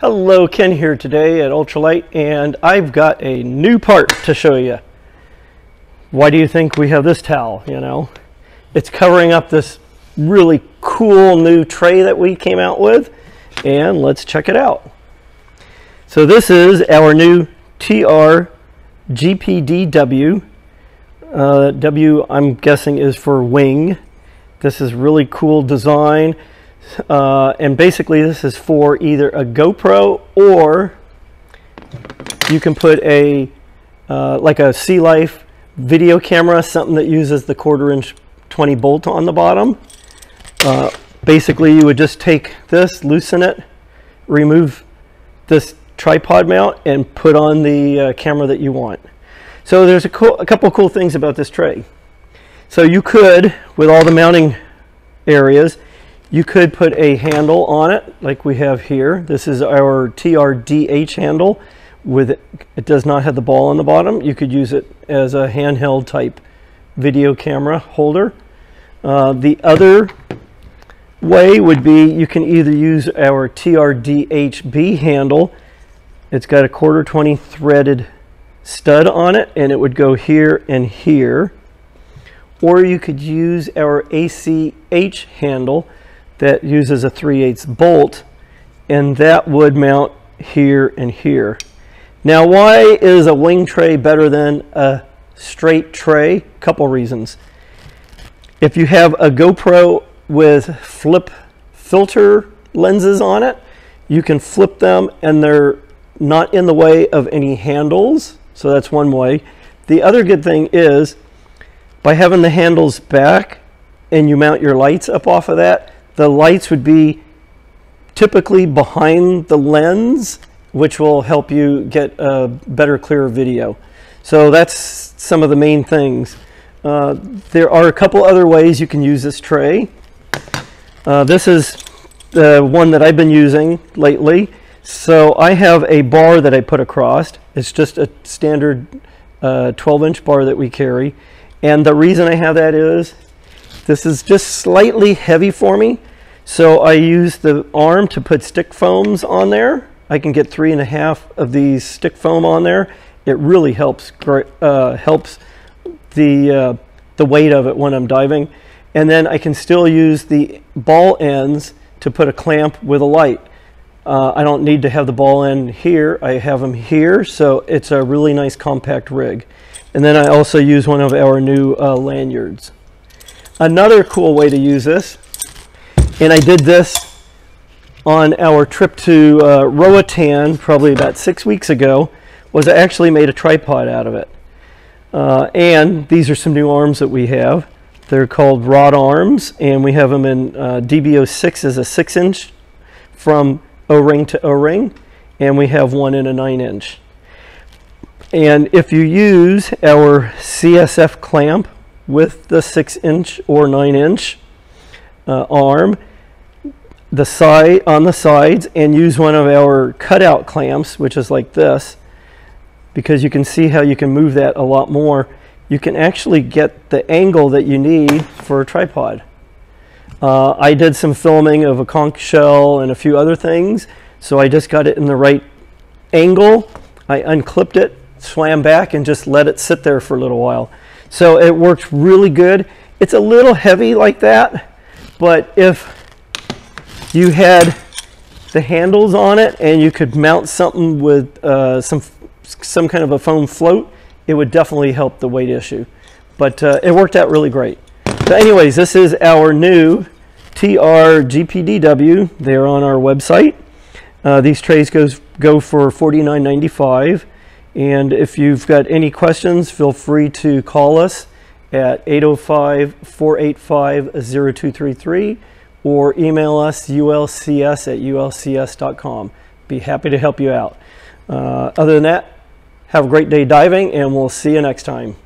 Hello, Ken here today at Ultralight, and I've got a new part to show you. Why do you think we have this towel? You know, it's covering up this really cool new tray that we came out with, and let's check it out. So this is our new TR-GPDW. W, I'm guessing, is for wing. This is really cool design. And basically this is for either a GoPro, or you can put a like a Sealife video camera, something that uses the 1/4" 20 bolt on the bottom. Basically you would just take this, loosen it, remove this tripod mount, and put on the camera that you want. So there's a couple cool things about this tray. So you could, with all the mounting areas, you could put a handle on it like we have here. This is our TR-DH handle. It does not have the ball on the bottom. You could use it as a handheld type video camera holder. The other way would be you can either use our TR-DHB handle. It's got a 1/4" 20 threaded stud on it, and it would go here and here. Or you could use our AC-H handle that uses a 3/8 bolt, and that would mount here and here. Now, why is a wing tray better than a straight tray? Couple reasons. If you have a GoPro with flip filter lenses on it, you can flip them and they're not in the way of any handles. So that's one way. The other good thing is, by having the handles back and you mount your lights up off of that, the lights would be typically behind the lens, which will help you get a better, clearer video. So that's some of the main things. There are a couple other ways you can use this tray. This is the one that I've been using lately. So I have a bar that I put across. It's just a standard 12-inch bar that we carry. And the reason I have that is, this is just slightly heavy for me, so I use the arm to put stick foams on there. I can get 3.5 of these stick foam on there. It really helps the weight of it when I'm diving. And then I can still use the ball ends to put a clamp with a light. I don't need to have the ball end here. I have them here, so it's a really nice compact rig. And then I also use one of our new lanyards. Another cool way to use this, and I did this on our trip to Roatan probably about 6 weeks ago, was I actually made a tripod out of it. And these are some new arms that we have. They're called Roatan arms, and we have them in DBO6 as a 6-inch from O-ring to O-ring, and we have one in a 9-inch. And if you use our CSF clamp with the 6-inch or 9-inch arm on the sides, and use one of our cutout clamps, which is like this, because you can see how you can move that a lot more, you can actually get the angle that you need for a tripod. I did some filming of a conch shell and a few other things, so I just got it in the right angle. I unclipped it, swam back, and just let it sit there for a little while. So it works really good. It's a little heavy like that, but if you had the handles on it and you could mount something with some kind of a foam float, it would definitely help the weight issue. But it worked out really great. So anyways, this is our new TR-GPDW. They're on our website. These trays go for $49.95. And if you've got any questions, feel free to call us at 805-485-0233 or email us ulcs@ulcs.com. Be happy to help you out. Other than that, have a great day diving, and we'll see you next time.